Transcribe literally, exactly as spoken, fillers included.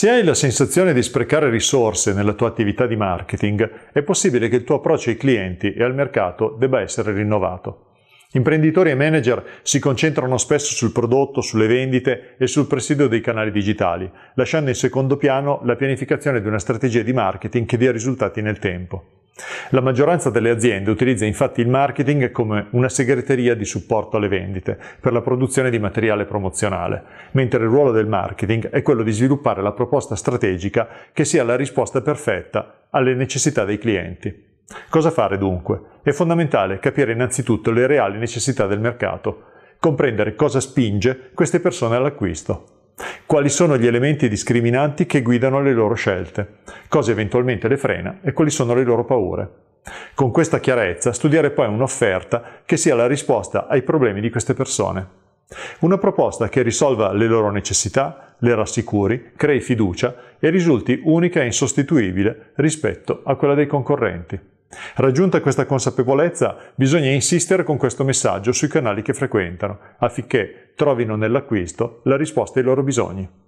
Se hai la sensazione di sprecare risorse nella tua attività di marketing, è possibile che il tuo approccio ai clienti e al mercato debba essere rinnovato. Imprenditori e manager si concentrano spesso sul prodotto, sulle vendite e sul presidio dei canali digitali, lasciando in secondo piano la pianificazione di una strategia di marketing che dia risultati nel tempo. La maggioranza delle aziende utilizza infatti il marketing come una segreteria di supporto alle vendite per la produzione di materiale promozionale, mentre il ruolo del marketing è quello di sviluppare la proposta strategica che sia la risposta perfetta alle necessità dei clienti. Cosa fare dunque? È fondamentale capire innanzitutto le reali necessità del mercato, comprendere cosa spinge queste persone all'acquisto. Quali sono gli elementi discriminanti che guidano le loro scelte? Cosa eventualmente le frena e quali sono le loro paure? Con questa chiarezza studiare poi un'offerta che sia la risposta ai problemi di queste persone. Una proposta che risolva le loro necessità, le rassicuri, crei fiducia e risulti unica e insostituibile rispetto a quella dei concorrenti. Raggiunta questa consapevolezza, bisogna insistere con questo messaggio sui canali che frequentano, affinché trovino nell'acquisto la risposta ai loro bisogni.